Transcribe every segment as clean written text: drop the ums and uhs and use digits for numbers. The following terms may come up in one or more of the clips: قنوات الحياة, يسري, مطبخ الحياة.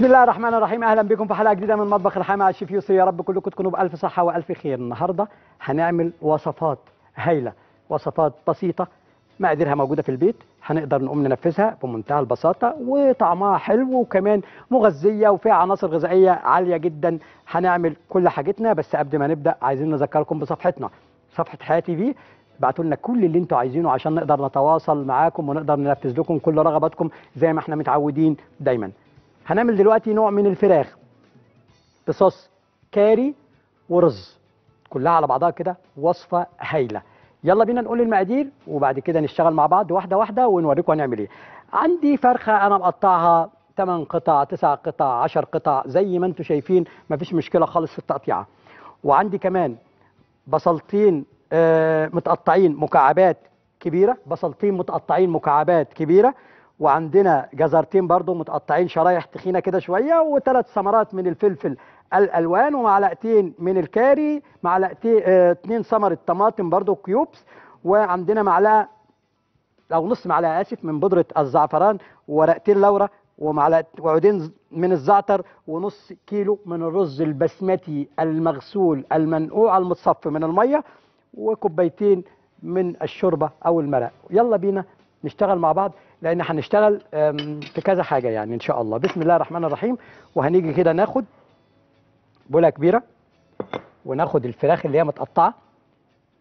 بسم الله الرحمن الرحيم. اهلا بكم في حلقه جديده من مطبخ الحياة مع الشيف يسري. يا رب كلكم تكونوا بالف صحه والف خير. النهارده هنعمل وصفات هايله، وصفات بسيطه مقاديرها موجوده في البيت، هنقدر نقوم ننفذها بمنتهى البساطه وطعمها حلو وكمان مغذيه وفيها عناصر غذائيه عاليه جدا. هنعمل كل حاجتنا، بس قبل ما نبدا عايزين نذكركم بصفحتنا، صفحه حياة TV. ابعتوا لنا كل اللي انتوا عايزينه عشان نقدر نتواصل معاكم ونقدر ننفذ لكم كل رغباتكم زي ما احنا متعودين دايما. هنعمل دلوقتي نوع من الفراخ بصوص كاري ورز، كلها على بعضها كده وصفه هايله. يلا بينا نقول المقادير وبعد كده نشتغل مع بعض واحده واحده ونوريكم هنعمل ايه. عندي فرخه انا مقطعها 8 قطع 9 قطع 10 قطع زي ما انتم شايفين، مفيش مشكله خالص في التقطيعه. وعندي كمان بصلتين متقطعين مكعبات كبيره، بصلتين متقطعين مكعبات كبيره، وعندنا جزرتين برضو متقطعين شرايح تخينه كده شويه، وثلاث ثمرات من الفلفل الالوان، ومعلقتين من الكاري، معلقتين 2 ثمر الطماطم برضو كيوبس، وعندنا معلقه او نص معلقه اسف من بودره الزعفران، ورقتين لورا، وعودين من الزعتر، ونص كيلو من الرز البسمتي المغسول المنقوع المتصفي من الميه، وكوبايتين من الشوربه او المرق. يلا بينا نشتغل مع بعض لان هنشتغل في كذا حاجه يعني ان شاء الله. بسم الله الرحمن الرحيم. وهنيجي كده ناخد بوله كبيره وناخد الفراخ اللي هي متقطعه،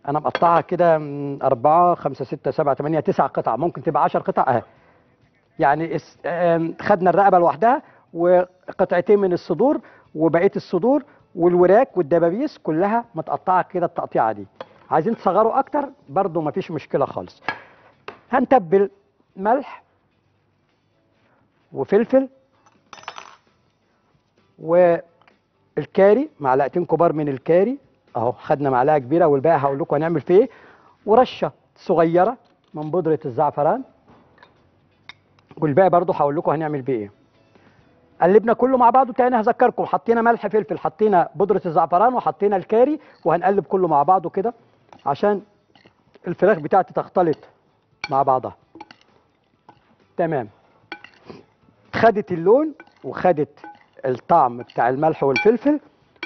انا مقطعها كده 4 5 6 7 8 9 قطع، ممكن تبقى 10 قطع اهي. يعني خدنا الرقبه لوحدها وقطعتين من الصدور، وبقيه الصدور والوراك والدبابيس كلها متقطعه كده التقطيعه دي. عايزين تصغروا اكتر برضو مفيش مشكله خالص. هنتبل ملح وفلفل والكاري، معلقتين كبار من الكاري اهو، خدنا معلقه كبيره والباقي هقول لكم هنعمل فيه ايه، ورشه صغيره من بودره الزعفران والباقي برضو هقول لكم هنعمل بيه ايه. قلبنا كله مع بعضه تاني، هذكركم حطينا ملح فلفل، حطينا بودره الزعفران، وحطينا الكاري، وهنقلب كله مع بعضه كده عشان الفراخ بتاعتي تختلط مع بعضها. تمام، خدت اللون وخدت الطعم بتاع الملح والفلفل،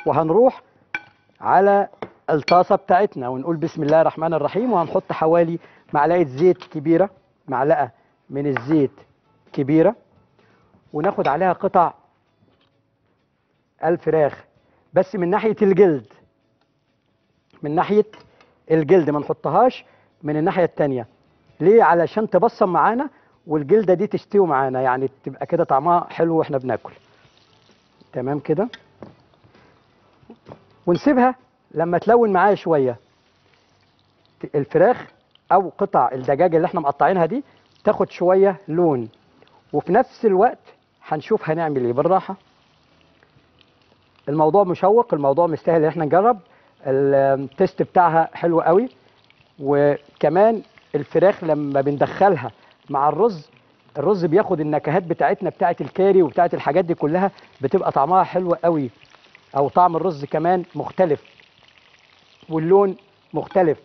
وهنروح على الطاسه بتاعتنا ونقول بسم الله الرحمن الرحيم. وهنحط حوالي معلقه زيت كبيره، معلقه من الزيت كبيره، وناخد عليها قطع الفراخ بس من ناحيه الجلد، من ناحيه الجلد ما نحطهاش من الناحيه الثانيه. ليه؟ علشان تبصم معانا والجلده دي تشتوي معانا، يعني تبقى كده طعمها حلو واحنا بناكل. تمام كده، ونسيبها لما تلون معايا شويه الفراخ او قطع الدجاج اللي احنا مقطعينها دي تاخد شويه لون، وفي نفس الوقت هنشوف هنعمل ايه بالراحه. الموضوع مشوق، الموضوع مستاهل ان احنا نجرب، التيست بتاعها حلو قوي. وكمان الفراخ لما بندخلها مع الرز، الرز بياخد النكهات بتاعتنا بتاعت الكاري وبتاعت الحاجات دي كلها، بتبقى طعمها حلو قوي، او طعم الرز كمان مختلف واللون مختلف.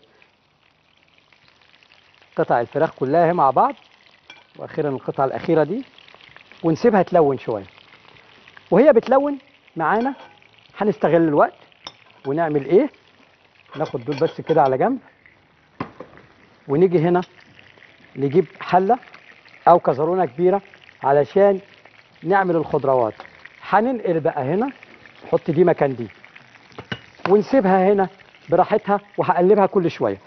قطع الفراخ كلها مع بعض، واخيرا القطعه الاخيره دي، ونسيبها تلون شويه. وهي بتلون معانا هنستغل الوقت ونعمل ايه، ناخد دول بس كده على جنب، ونيجي هنا نجيب حله او كزرونه كبيره علشان نعمل الخضروات. هننقل بقى هنا، نحط دي مكان دي، ونسيبها هنا براحتها، وهقلبها كل شويه.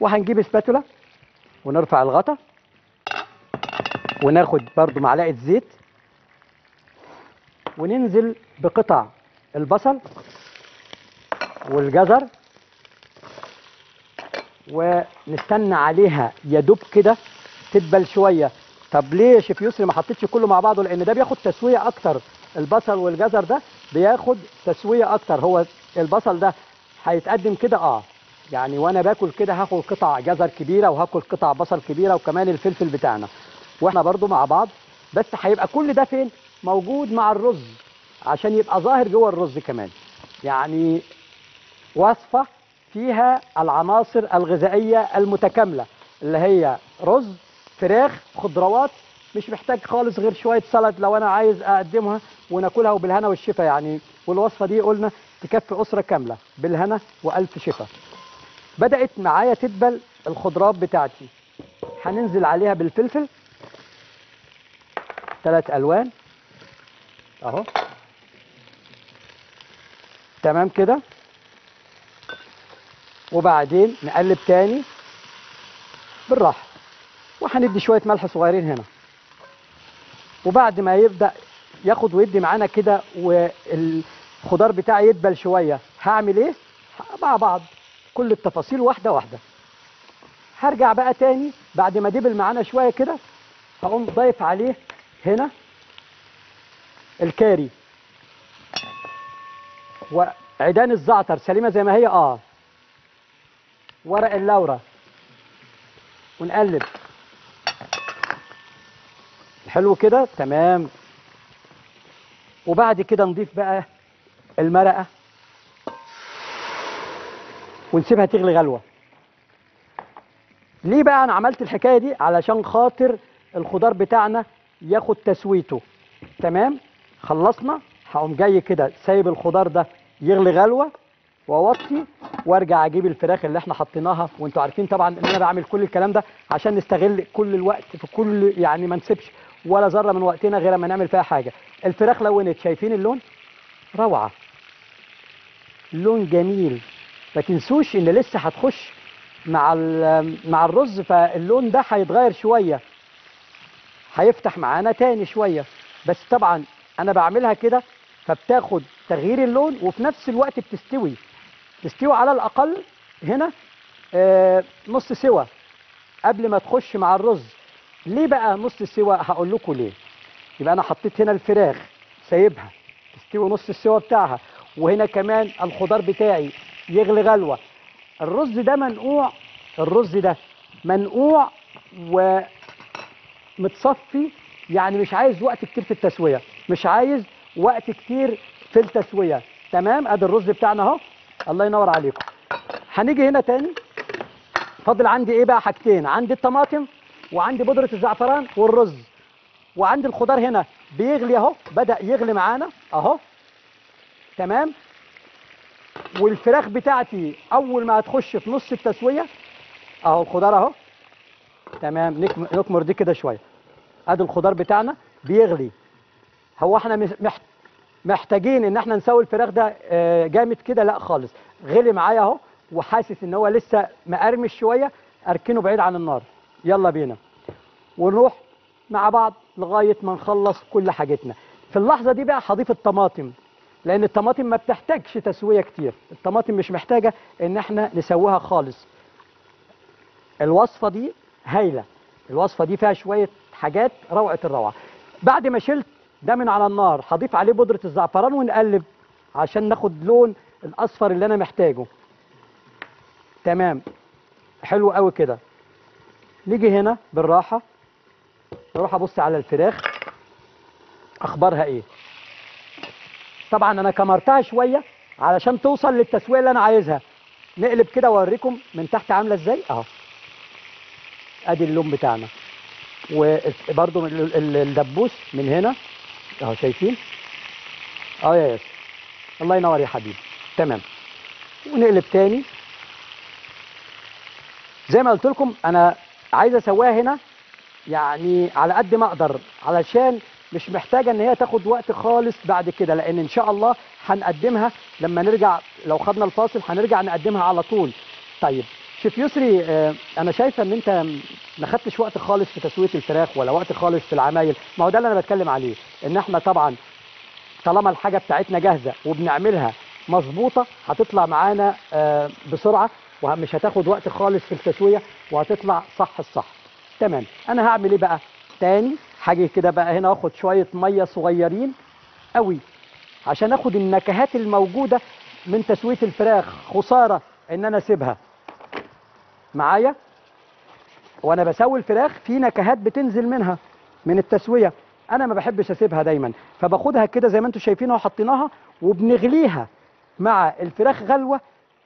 وهنجيب اسباتولا ونرفع الغطا، وناخد برضو معلقه زيت، وننزل بقطع البصل والجزر، ونستنى عليها يدوب كده تدبل شويه. طب ليه يا شيف يسري ما حطيتش كله مع بعضه؟ لان ده بياخد تسويه اكتر، البصل والجزر ده بياخد تسويه اكتر. هو البصل ده هيتقدم كده يعني وانا باكل كده هاخد قطع جزر كبيره وهاكل قطع بصل كبيره، وكمان الفلفل بتاعنا واحنا برضو مع بعض، بس هيبقى كل ده فين؟ موجود مع الرز عشان يبقى ظاهر جوه الرز كمان. يعني وصفه فيها العناصر الغذائيه المتكامله اللي هي رز، فراخ، خضروات، مش محتاج خالص غير شويه سلطه لو انا عايز اقدمها وناكلها وبالهنا والشفا يعني. والوصفه دي قلنا تكفي اسره كامله بالهنا والف شفا. بدات معايا تدبل الخضروات بتاعتي، هننزل عليها بالفلفل 3 الوان اهو. تمام كده، وبعدين نقلب تاني بالراحه، وهندي شويه ملح صغيرين هنا. وبعد ما يبدا ياخد ويدي معانا كده والخضار بتاعي يدبل شويه، هعمل ايه مع بعض كل التفاصيل واحده واحده. هرجع بقى تاني بعد ما دبل معانا شويه كده، هقوم ضايف عليه هنا الكاري وعيدان الزعتر سليمه زي ما هي، ورق اللورة، ونقلب حلو كده تمام. وبعد كده نضيف بقى المرقة ونسيبها تغلي غلوة. ليه بقى انا عملت الحكاية دي؟ علشان خاطر الخضار بتاعنا ياخد تسويته. تمام خلصنا، هقوم جاي كده سايب الخضار ده يغلي غلوة واوطي، وارجع اجيب الفراخ اللي احنا حطيناها. وانتوا عارفين طبعا ان انا بعمل كل الكلام ده عشان نستغل كل الوقت في كل، يعني ما نسيبش ولا ذره من وقتنا غير ما نعمل فيها حاجه. الفراخ لونت، شايفين اللون؟ روعه، لون جميل. ما تنسوش ان لسه هتخش مع الرز، فاللون ده هيتغير شويه، هيفتح معانا تاني شويه. بس طبعا انا بعملها كده فبتاخد تغيير اللون وفي نفس الوقت بتستوي، تستوي على الأقل هنا نص سوا قبل ما تخش مع الرز. ليه بقى نص سوا؟ هقول لكم ليه. يبقى أنا حطيت هنا الفراخ سايبها تستوي نص السوا بتاعها، وهنا كمان الخضار بتاعي يغلي غلوة. الرز ده منقوع، الرز ده منقوع ومتصفي، يعني مش عايز وقت كتير في التسوية، مش عايز وقت كتير في التسوية. تمام، أدي الرز بتاعنا أهو، الله ينور عليكم. هنيجي هنا تاني، فاضل عندي ايه بقى؟ حاجتين، عندي الطماطم وعندي بودرة الزعفران والرز، وعندي الخضار هنا بيغلي اهو، بدأ يغلي معانا اهو. تمام، والفراخ بتاعتي اول ما هتخش في نص التسوية اهو، الخضار اهو. تمام، نكمر دي كده شوية، ادي الخضار بتاعنا بيغلي. هو احنا محتاجين ان احنا نسوي الفراخ ده جامد كده؟ لا خالص، غلي معايا اهو، وحاسس ان هو لسه مقرمش شويه، اركنه بعيد عن النار. يلا بينا ونروح مع بعض لغايه ما نخلص كل حاجتنا. في اللحظه دي بقى هضيف الطماطم، لان الطماطم ما بتحتاجش تسويه كتير، الطماطم مش محتاجه ان احنا نسويها خالص. الوصفه دي هايله، الوصفه دي فيها شويه حاجات روعه الروعه. بعد ما شلت ده من على النار، هضيف عليه بودرة الزعفران ونقلب عشان ناخد لون الأصفر اللي أنا محتاجه. تمام، حلو قوي كده. نيجي هنا بالراحة، نروح أبص على الفراخ أخبارها إيه. طبعا أنا كمرتها شوية علشان توصل للتسوية اللي أنا عايزها. نقلب كده وأوريكم من تحت عاملة إزاي أهو. أدي اللون بتاعنا، وبرضو الدبوس من هنا اهو، شايفين؟ يا ياسر، الله ينور يا حبيبي. تمام، ونقلب تاني. زي ما قلت لكم انا عايز اسواها هنا يعني على قد ما اقدر، علشان مش محتاجه ان هي تاخد وقت خالص بعد كده، لان ان شاء الله هنقدمها لما نرجع. لو خدنا الفاصل هنرجع نقدمها على طول. طيب شيف يسري، انا شايفه ان انت ما خدتش وقت خالص في تسويه الفراخ ولا وقت خالص في العمايل. ما هو ده اللي انا بتكلم عليه، ان احنا طبعا طالما الحاجه بتاعتنا جاهزه وبنعملها مظبوطه هتطلع معانا بسرعه، ومش هتاخد وقت خالص في التسويه، وهتطلع صح الصح. تمام، انا هعمل ايه بقى تاني؟ هاجي كده بقى هنا واخد شويه ميه صغيرين قوي عشان اخد النكهات الموجوده من تسويه الفراخ. خساره ان انا اسيبها معايا وانا بسوي الفراخ، في نكهات بتنزل منها من التسويه، انا ما بحبش اسيبها دايما، فباخدها كده زي ما انتم شايفينها وحطيناها وبنغليها مع الفراخ غلوه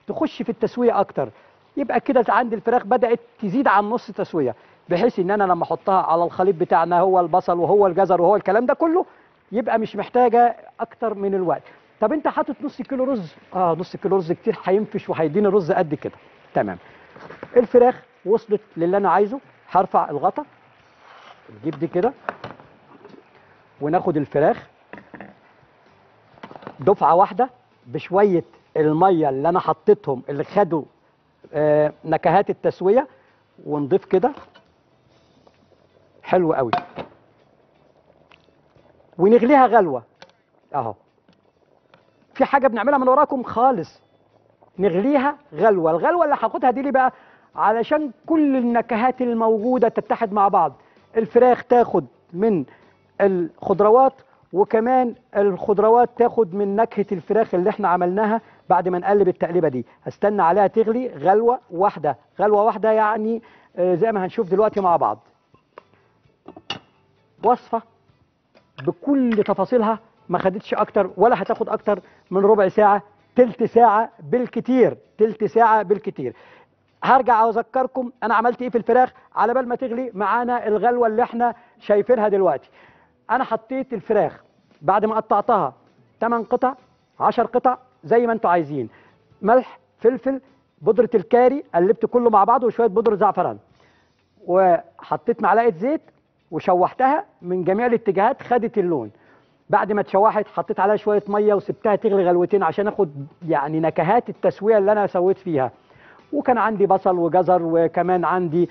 تخش في التسويه اكتر. يبقى كده عندي الفراخ بدات تزيد عن نص تسويه، بحيث ان انا لما احطها على الخليط بتاعنا هو البصل وهو الجزر وهو الكلام ده كله يبقى مش محتاجه اكتر من الوقت. طب انت حاطط نص كيلو رز، نص كيلو رز كتير هينفش وهيديني رز قد كده. تمام. الفراخ وصلت للي انا عايزه، هرفع الغطا، نجيب دي كده وناخد الفراخ دفعه واحده بشويه الميه اللي انا حطيتهم اللي خدوا نكهات التسويه، ونضيف كده حلو قوي ونغليها غلوه. اهو في حاجه بنعملها من وراكم خالص، نغليها غلوه. الغلوه اللي هاخدها دي ليه بقى؟ علشان كل النكهات الموجوده تتحد مع بعض، الفراخ تاخد من الخضروات وكمان الخضروات تاخد من نكهه الفراخ اللي احنا عملناها بعد ما نقلب التقليبه دي. هستنى عليها تغلي غلوه واحده، غلوه واحده يعني زي ما هنشوف دلوقتي مع بعض. وصفه بكل تفاصيلها ما خدتش اكتر ولا هتاخد اكتر من ربع ساعه، تلت ساعه بالكتير، تلت ساعه بالكتير. هرجع اذكركم انا عملت ايه في الفراخ على بال ما تغلي معانا الغلوه اللي احنا شايفينها دلوقتي. انا حطيت الفراخ بعد ما قطعتها 8 قطع 10 قطع زي ما انتوا عايزين، ملح فلفل بودره الكاري قلبت كله مع بعضه وشويه بودره زعفران، وحطيت معلقه زيت وشوحتها من جميع الاتجاهات خدت اللون. بعد ما اتشوحت حطيت عليها شويه ميه وسبتها تغلي غلوتين عشان اخد يعني نكهات التسويه اللي انا سويت فيها. وكان عندي بصل وجزر وكمان عندي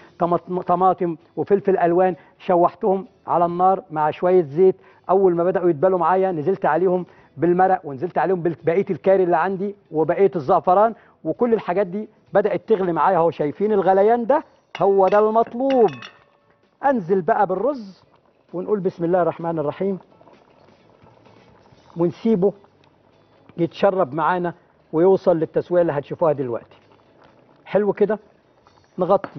طماطم وفلفل الوان، شوحتهم على النار مع شويه زيت. اول ما بداوا يتبالوا معايا نزلت عليهم بالمرق ونزلت عليهم ببقيه الكاري اللي عندي وبقيه الزعفران، وكل الحاجات دي بدات تغلي معايا اهو. شايفين الغليان ده؟ هو ده المطلوب. انزل بقى بالرز ونقول بسم الله الرحمن الرحيم ونسيبه يتشرب معانا ويوصل للتسويه اللي هتشوفوها دلوقتي. حلو كده. نغطي.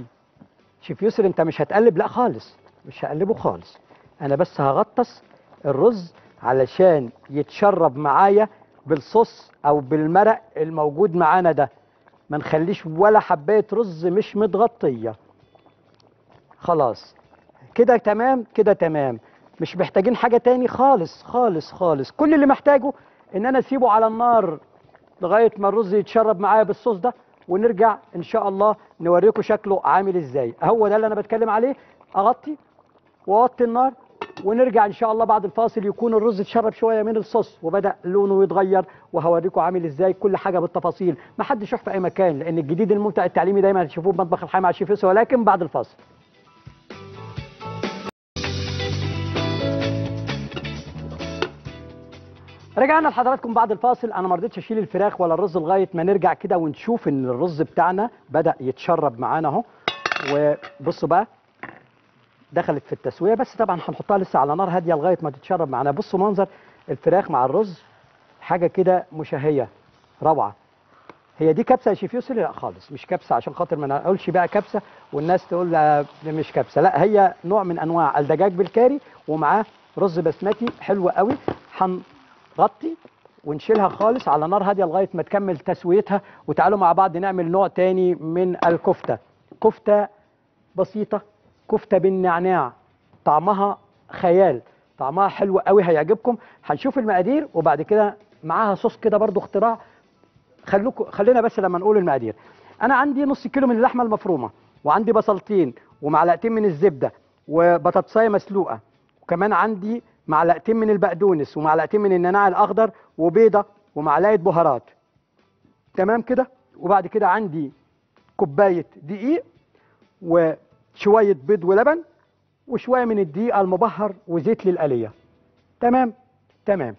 شوف يسري انت مش هتقلب؟ لا خالص، مش هقلبه خالص، انا بس هغطس الرز علشان يتشرب معايا بالصوص او بالمرق الموجود معانا ده. ما نخليش ولا حبايه رز مش متغطيه. خلاص كده تمام، كده تمام، مش محتاجين حاجه تاني خالص خالص خالص. كل اللي محتاجه ان انا اسيبه على النار لغايه ما الرز يتشرب معايا بالصوص ده، ونرجع ان شاء الله نوريكم شكله عامل ازاي. هو ده اللي انا بتكلم عليه. اغطي واوطي النار ونرجع ان شاء الله بعد الفاصل يكون الرز اتشرب شويه من الصوص وبدا لونه يتغير، وهوريكم عامل ازاي كل حاجه بالتفاصيل. ما حدش يروح في اي مكان، لان الجديد الممتع التعليمي دايما هتشوفوه بمطبخ الحياه مع الشيف يسري، ولكن بعد الفاصل. رجعنا لحضراتكم بعد الفاصل. انا ما رضيتش اشيل الفراخ ولا الرز لغايه ما نرجع كده ونشوف ان الرز بتاعنا بدا يتشرب معانا اهو. وبصوا بقى دخلت في التسويه، بس طبعا هنحطها لسه على نار هاديه لغايه ما تتشرب معانا. بصوا منظر الفراخ مع الرز، حاجه كده مشهيه روعه. هي دي كبسه يا شيف يسري؟ لا خالص مش كبسه، عشان خاطر ما نقولش بقى كبسه والناس تقول لا مش كبسه. لا هي نوع من انواع الدجاج بالكاري ومعاه رز بسمتي حلو قوي. غطي ونشيلها خالص على نار هاديه لغايه ما تكمل تسويتها. وتعالوا مع بعض نعمل نوع تاني من الكفته. كفته بسيطه، كفته بالنعناع، طعمها خيال، طعمها حلو قوي هيعجبكم. هنشوف المقادير وبعد كده معاها صوص كده برضو اختراع. خلينا بس لما نقول المقادير. انا عندي نص كيلو من اللحمه المفرومه، وعندي بصلتين ومعلقتين من الزبده وبطاطسايه مسلوقه، وكمان عندي معلقتين من البقدونس ومعلقتين من النعناع الاخضر وبيضه ومعلقه بهارات. تمام كده. وبعد كده عندي كوبايه دقيق وشويه بيض ولبن وشويه من الدقيق المبهر وزيت للقليه. تمام تمام.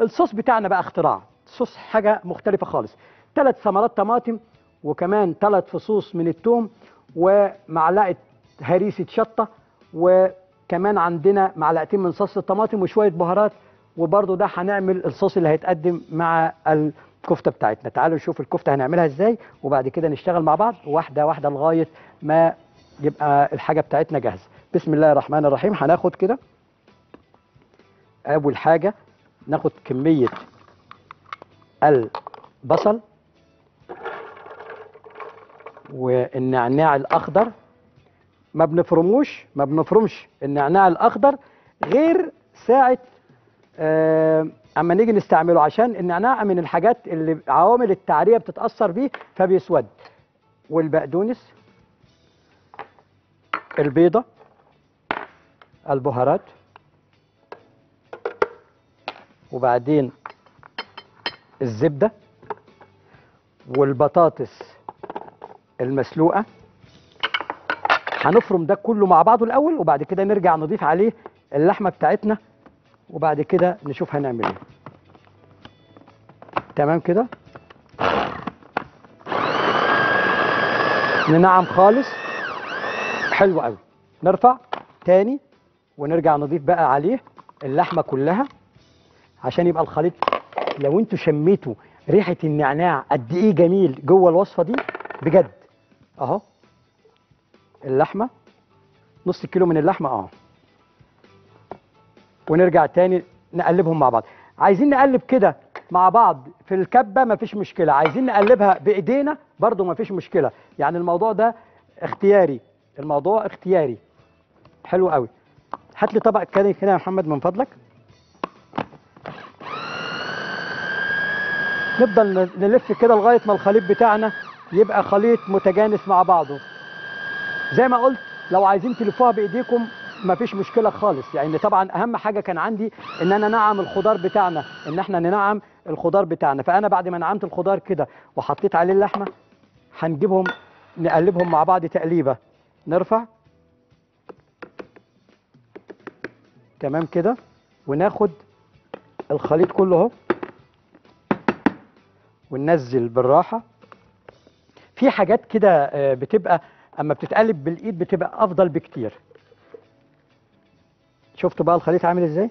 الصوص بتاعنا بقى اختراع، صوص حاجه مختلفه خالص. 3 ثمرات طماطم وكمان 3 فصوص من الثوم ومعلقه هريسه شطه، و كمان عندنا معلقتين من صوص الطماطم وشويه بهارات. وبرده ده هنعمل الصوص اللي هيتقدم مع الكفته بتاعتنا. تعالوا نشوف الكفته هنعملها ازاي، وبعد كده نشتغل مع بعض واحده واحده لغايه ما يبقى الحاجه بتاعتنا جاهزه. بسم الله الرحمن الرحيم. هناخد كده اول حاجه، ناخد كميه البصل والنعناع الاخضر ما بنفرمش النعناع الاخضر غير ساعه اما نيجي نستعمله، عشان النعناع من الحاجات اللي عوامل التعريه بتتاثر بيه فبيسود. والبقدونس، البيضه، البهارات، وبعدين الزبده والبطاطس المسلوقه. هنفرم ده كله مع بعضه الاول، وبعد كده نرجع نضيف عليه اللحمه بتاعتنا، وبعد كده نشوف هنعمل ايه. تمام كده، ننعم خالص. حلو قوي. نرفع تاني ونرجع نضيف بقى عليه اللحمه كلها عشان يبقى الخليط. لو انتوا شميتوا ريحه النعناع قد ايه جميل جوه الوصفه دي بجد. اهو اللحمه، نص كيلو من اللحمه اهو، ونرجع تاني نقلبهم مع بعض. عايزين نقلب كده مع بعض في الكبه مفيش مشكله، عايزين نقلبها بايدينا برضو مفيش مشكله، يعني الموضوع ده اختياري، الموضوع اختياري. حلو قوي. هات لي طبق كده كده يا محمد من فضلك. نفضل نلف كده لغايه ما الخليط بتاعنا يبقى خليط متجانس مع بعضه. زي ما قلت لو عايزين تلفوها بايديكم مفيش مشكله خالص، يعني طبعا اهم حاجه كان عندي ان انا نعم الخضار بتاعنا، ان احنا ننعم الخضار بتاعنا. فانا بعد ما نعمت الخضار كده وحطيت عليه اللحمه هنجيبهم نقلبهم مع بعض تقليبه. نرفع تمام كده، وناخد الخليط كله اهو وننزل بالراحه. في حاجات كده بتبقى اما بتتقلب بالايد بتبقى افضل بكتير. شفتوا بقى الخليط عامل ازاي؟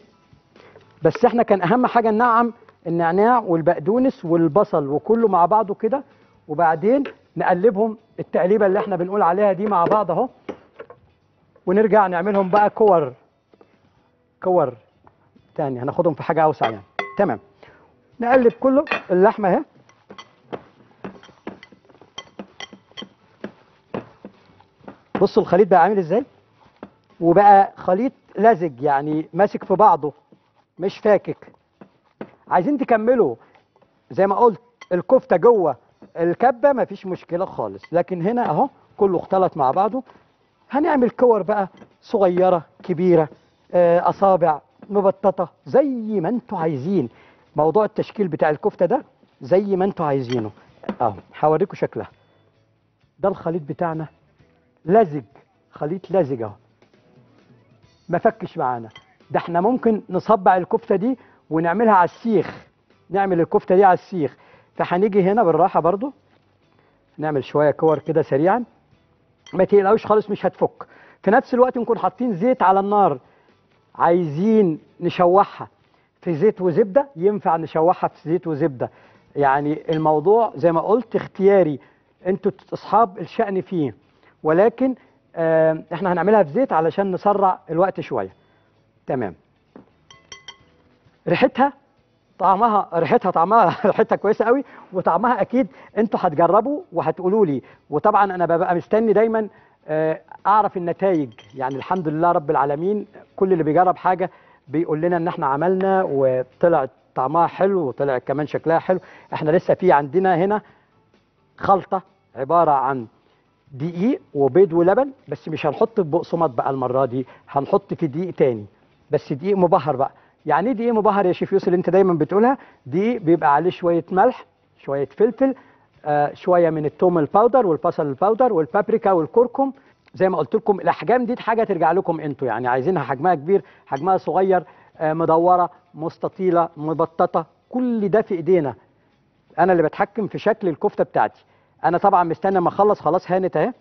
بس احنا كان اهم حاجه ننعم النعناع والبقدونس والبصل وكله مع بعضه كده، وبعدين نقلبهم التقليبه اللي احنا بنقول عليها دي مع بعض اهو، ونرجع نعملهم بقى كور كور تاني، هناخدهم في حاجه اوسع يعني. تمام، نقلب كله اللحمه اهي. بصوا الخليط بقى عامل ازاي، وبقى خليط لزج يعني ماسك في بعضه مش فاكك. عايزين تكملوا زي ما قلت الكفته جوه الكبه مفيش مشكله خالص، لكن هنا اهو كله اختلط مع بعضه. هنعمل كور بقى صغيره كبيره، اصابع مبططه، زي ما انتوا عايزين. موضوع التشكيل بتاع الكفته ده زي ما انتوا عايزينه اهو، هوريكم شكلها. ده الخليط بتاعنا لزج، خليط لزج اهو ما فكش معانا. ده احنا ممكن نصبع الكفته دي ونعملها على السيخ، نعمل الكفته دي على السيخ. فهنيجي هنا بالراحه برضو نعمل شويه كور كده سريعا، ما تقلقوش خالص مش هتفك. في نفس الوقت نكون حاطين زيت على النار، عايزين نشوحها في زيت وزبده ينفع نشوحها في زيت وزبده، يعني الموضوع زي ما قلت اختياري، انتوا اصحاب الشأن فيه، ولكن احنا هنعملها في زيت علشان نسرع الوقت شويه. تمام. ريحتها طعمها، ريحتها كويسه قوي، وطعمها اكيد انتوا هتجربوا وهتقولوا لي، وطبعا انا ببقى مستني دايما اعرف النتائج. يعني الحمد لله رب العالمين كل اللي بيجرب حاجه بيقول لنا ان احنا عملنا وطلع طعمها حلو وطلع كمان شكلها حلو. احنا لسه في عندنا هنا خلطه عباره عن دقيق وبيض ولبن، بس مش هنحط في بقسماط بقى المره دي، هنحط في دقيق تاني بس دقيق مبهر بقى. يعني ايه دقيق مبهر يا شيف يسري اللي انت دايما بتقولها؟ دقيق بيبقى عليه شويه ملح، شويه فلفل، شويه من التوم الباودر والبصل الباودر والبابريكا والكركم. زي ما قلت لكم الاحجام دي حاجه ترجع لكم انتوا، يعني عايزينها حجمها كبير، حجمها صغير، مدوره، مستطيله، مبططه، كل ده في ايدينا. انا اللي بتحكم في شكل الكفته بتاعتي. انا طبعا مستني ما اخلص، خلاص هانت اهي.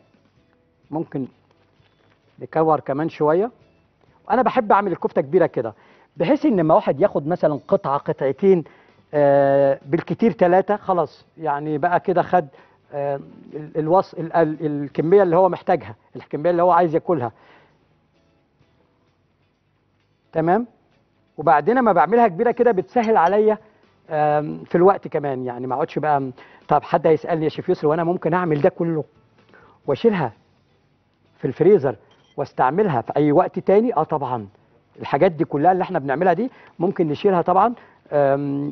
ممكن نكور كمان شويه. انا بحب اعمل الكفته كبيره كده بحيث ان لما واحد ياخد مثلا قطعه قطعتين بالكتير 3 خلاص، يعني بقى كده خد الكميه اللي هو محتاجها، الكميه اللي هو عايز ياكلها. تمام. وبعدين اما بعملها كبيره كده بتسهل عليا في الوقت كمان، يعني ما اقعدش بقى طب حد هيسالني يا شيف يسري وانا ممكن اعمل ده كله واشيلها في الفريزر واستعملها في اي وقت تاني. طبعا الحاجات دي كلها اللي احنا بنعملها دي ممكن نشيلها طبعا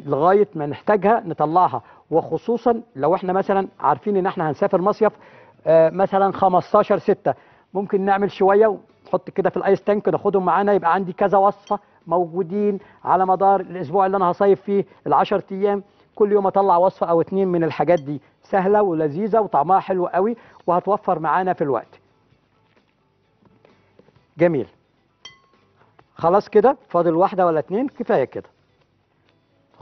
لغايه ما نحتاجها نطلعها، وخصوصا لو احنا مثلا عارفين ان احنا هنسافر مصيف مثلا 15/6 ممكن نعمل شويه ونحط كده في الايس تانك ناخدهم معانا، يبقى عندي كذا وصفه موجودين على مدار الاسبوع اللي انا هصيف فيه ال10 ايام، كل يوم اطلع وصفه او اتنين من الحاجات دي، سهله ولذيذه وطعمها حلو قوي وهتوفر معانا في الوقت. جميل، خلاص كده فاضل واحده ولا اتنين كفايه كده.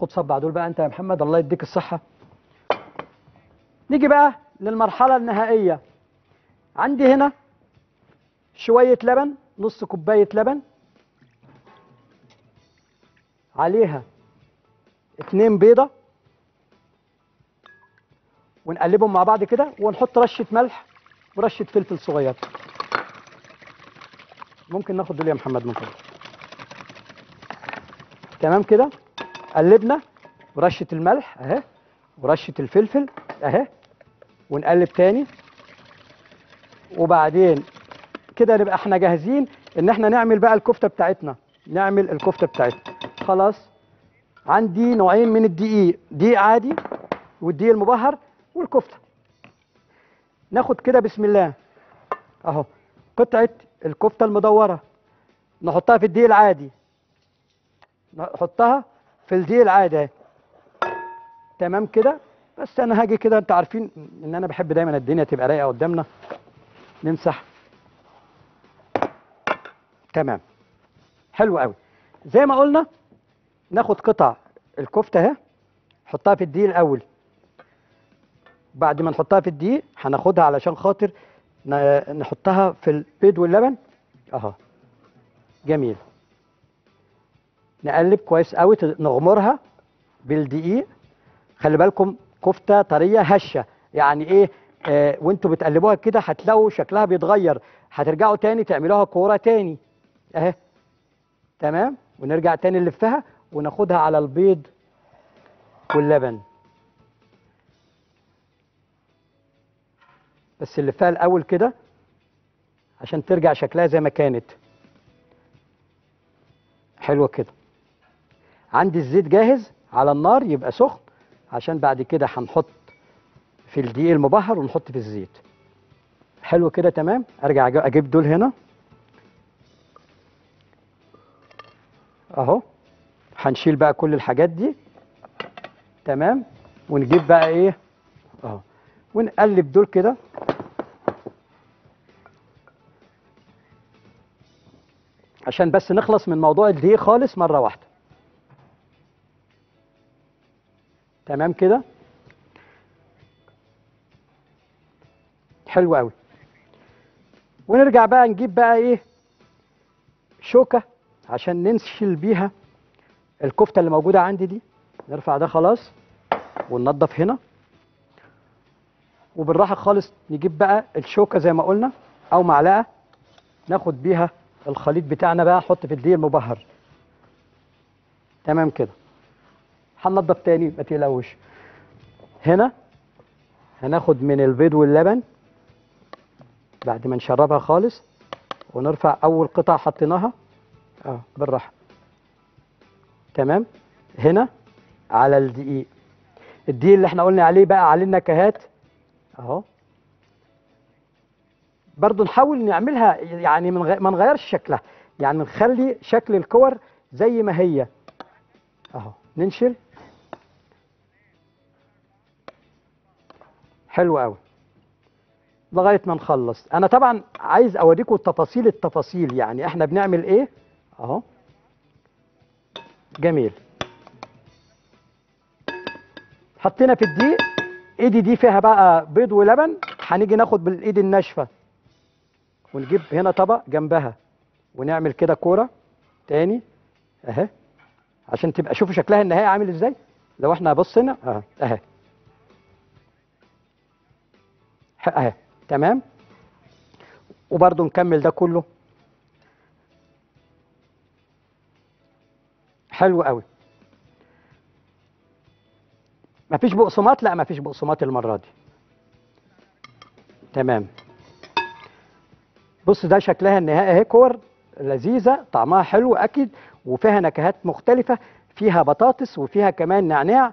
خد صبع دول بقى انت يا محمد، الله يديك الصحه. نيجي بقى للمرحله النهائيه. عندي هنا شويه لبن، نص كوبايه لبن، عليها 2 بيضه، ونقلبهم مع بعض كده، ونحط رشه ملح ورشه فلفل صغير. ممكن ناخد دول يا محمد من فضلك. تمام كده، قلبنا ورشه الملح اهي ورشه الفلفل اهي، ونقلب تاني، وبعدين كده نبقى احنا جاهزين ان احنا نعمل بقى الكفته بتاعتنا. نعمل الكفته بتاعتنا خلاص. عندي نوعين من الدقيق، دقيق عادي والدقيق المبهر والكفته. ناخد كده بسم الله اهو قطعه الكفته المدوره، نحطها في الدقيق العادي، نحطها في الدقيق العادي اهي. تمام كده، بس انا هاجي كده، انتوا عارفين ان انا بحب دايما الدنيا تبقى رايقه قدامنا. نمسح. تمام، حلو قوي. زي ما قلنا ناخد قطع الكفته اهي، نحطها في الدقيق الاول. بعد ما نحطها في الدقيق هناخدها علشان خاطر نحطها في البيض واللبن اهو. جميل، نقلب كويس قوي، نغمرها بالدقيق. خلي بالكم كفته طريه هشه، يعني ايه وانتوا بتقلبوها كده هتلاقوا شكلها بيتغير، هترجعوا تاني تعملوها كوره تاني اهي. تمام، ونرجع تاني نلفها وناخدها على البيض واللبن، بس نلفها الاول كده عشان ترجع شكلها زي ما كانت حلوه كده. عندي الزيت جاهز على النار، يبقى سخن، عشان بعد كده هنحط في الدقيق المبهر ونحط في الزيت. حلو كده تمام. ارجع اجيب دول هنا اهو، هنشيل بقى كل الحاجات دي. تمام، ونجيب بقى ايه اهو، ونقلب دول كده. عشان بس نخلص من موضوع الدقيق خالص مره واحده. تمام كده، حلو قوي. ونرجع بقى نجيب بقى ايه شوكه عشان ننشل بيها الكفته اللي موجوده عندي دي. نرفع ده خلاص وننضف هنا، وبالراحه خالص نجيب بقى الشوكه زي ما قلنا او معلقه، ناخد بيها الخليط بتاعنا بقى، نحط في الدقيق المبهر. تمام كده، هننضف تاني ما تقلقوش. هنا هناخد من البيض واللبن بعد ما نشربها خالص، ونرفع اول قطعه حطيناها بالراحه. تمام، هنا على الدقيق، الدقيق اللي احنا قلنا عليه بقى عليه النكهات اهو. برضو نحاول نعملها يعني ما نغيرش شكلها، يعني نخلي شكل الكور زي ما هي اهو. ننشل، حلو قوي، لغايه ما نخلص. انا طبعا عايز اوريكم التفاصيل التفاصيل، يعني احنا بنعمل ايه اهو. جميل، حطينا في الدقيق، ايدي دي فيها بقى بيض ولبن، هنيجي ناخد بالايد الناشفه ونجيب هنا طبق جنبها ونعمل كده كوره تاني اهي، عشان تبقى شوفوا شكلها النهائي عامل ازاي. لو احنا بصينا اهي اهي. تمام، وبرضو نكمل ده كله. حلو قوي. مفيش بقسماط؟ لا مفيش بقسماط المره دي. تمام، بص ده شكلها النهائي اهي، كور لذيذه طعمها حلو اكيد، وفيها نكهات مختلفه، فيها بطاطس وفيها كمان نعناع،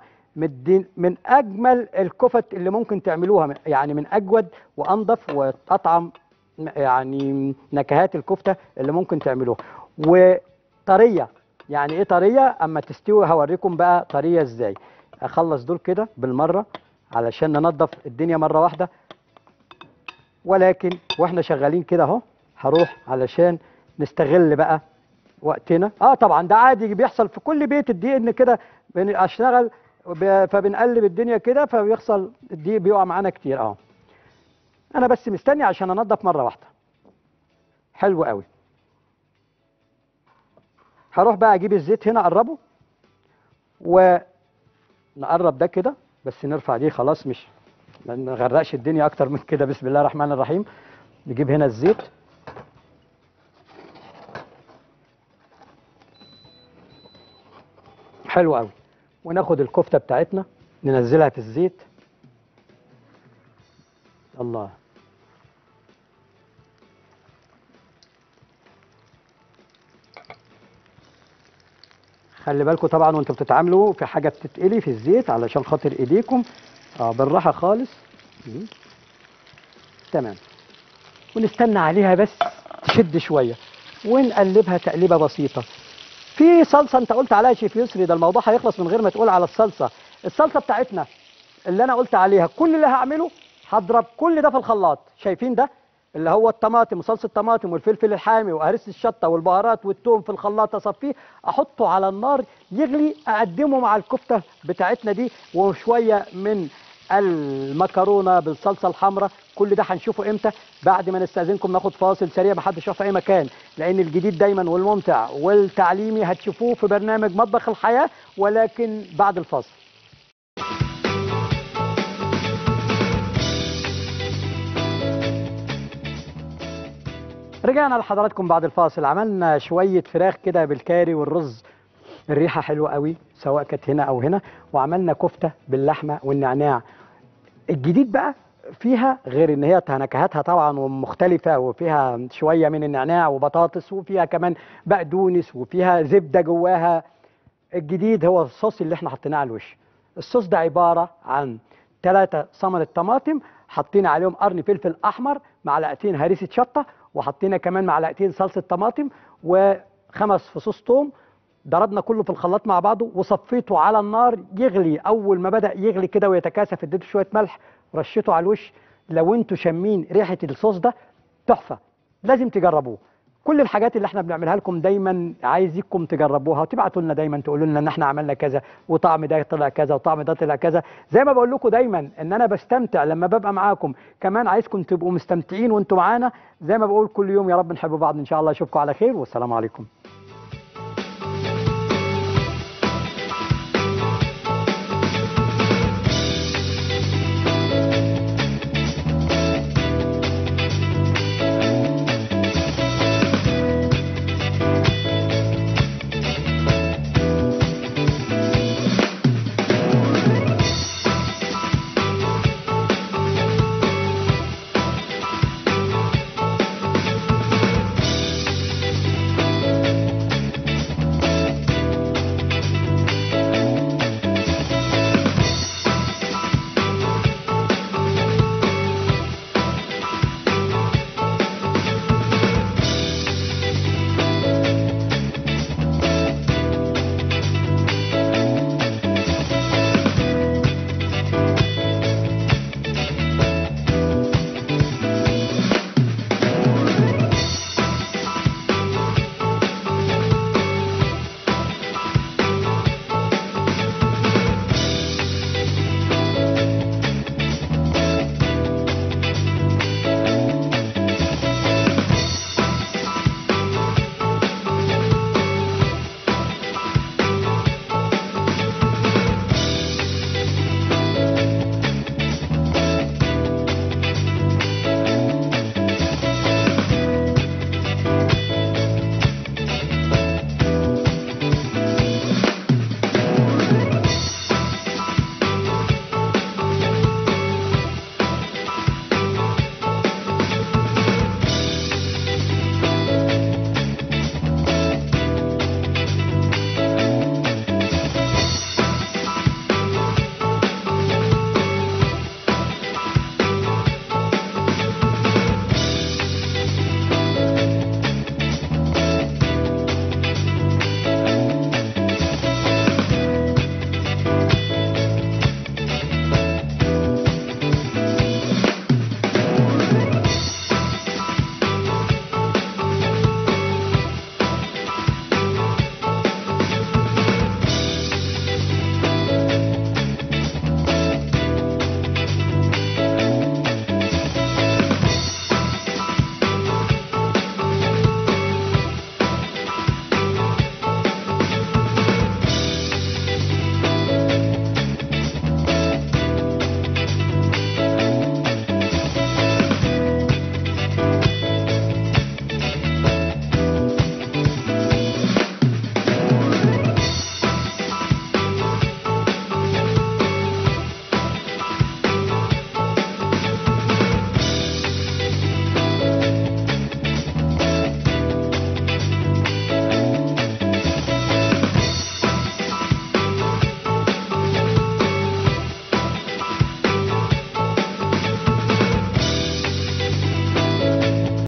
من اجمل الكفت اللي ممكن تعملوها، يعني من اجود وانضف واطعم يعني نكهات الكفته اللي ممكن تعملوها. وطريه، يعني ايه طريه؟ اما تستوي هوريكم بقى طريه ازاي. اخلص دول كده بالمره علشان ننظف الدنيا مره واحده، ولكن واحنا شغالين كده اهو هروح علشان نستغل بقى وقتنا. طبعا ده عادي بيحصل في كل بيت، الدقيق ان كده بنشتغل فبنقلب الدنيا كده فبيحصل الدقيق بيقع معانا كتير اهو. انا بس مستني عشان انضف مره واحده. حلو قوي. هروح بقى اجيب الزيت هنا اقربه ونقرب ده كده، بس نرفع دي خلاص مش ما نغرقش الدنيا اكتر من كده. بسم الله الرحمن الرحيم. نجيب هنا الزيت حلو قوي، وناخد الكفته بتاعتنا ننزلها في الزيت. الله، خلي بالكم طبعا وانتوا بتتعاملوا في حاجه بتتقلي في الزيت علشان خاطر ايديكم بالراحه خالص. تمام، ونستنى عليها بس تشد شويه ونقلبها تقليبه بسيطه. في صلصه انت قلت عليها شيف يسري، ده الموضوع هيخلص من غير ما تقول على الصلصه. الصلصه بتاعتنا اللي انا قلت عليها، كل اللي هعمله هضرب كل ده في الخلاط. شايفين ده اللي هو الطماطم وصلصه الطماطم والفلفل الحامي وهرس الشطه والبهارات والثوم في الخلاط، اصفيه احطه على النار يغلي، اقدمه مع الكفته بتاعتنا دي وشويه من المكرونه بالصلصه الحمراء. كل ده هنشوفه امتى؟ بعد ما نستاذنكم ناخد فاصل سريع، ما حدش يروح في اي مكان، لان الجديد دايما والممتع والتعليمي هتشوفوه في برنامج مطبخ الحياه، ولكن بعد الفاصل. رجعنا لحضراتكم بعد الفاصل. عملنا شويه فراخ كده بالكاري والرز، الريحه حلوه قوي سواء كانت هنا او هنا، وعملنا كفته باللحمه والنعناع. الجديد بقى فيها غير ان هي نكهاتها طبعا ومختلفه، وفيها شويه من النعناع وبطاطس، وفيها كمان بقدونس، وفيها زبده جواها. الجديد هو الصوص اللي احنا حطيناه على الوش. الصوص ده عباره عن 3 صمن الطماطم، حطينا عليهم قرن فلفل احمر، معلقتين هريسه شطه، وحطينا كمان معلقتين صلصه طماطم، و5 فصوص ثوم. ضربنا كله في الخلاط مع بعضه وصفيته على النار يغلي. اول ما بدا يغلي كده ويتكاثف اديته شويه ملح، رشيته على الوش. لو انتوا شامين ريحه الصوص ده تحفه، لازم تجربوه. كل الحاجات اللي احنا بنعملها لكم دايما عايزكم تجربوها، وتبعتوا لنا دايما تقولوا لنا ان احنا عملنا كذا وطعم ده طلع كذا وطعم ده طلع كذا. زي ما بقول لكم دايما ان انا بستمتع لما ببقى معاكم، كمان عايزكم تبقوا مستمتعين وانتوا معانا. زي ما بقول كل يوم، يا رب نحب بعض ان شاء الله. اشوفكم على خير والسلام عليكم.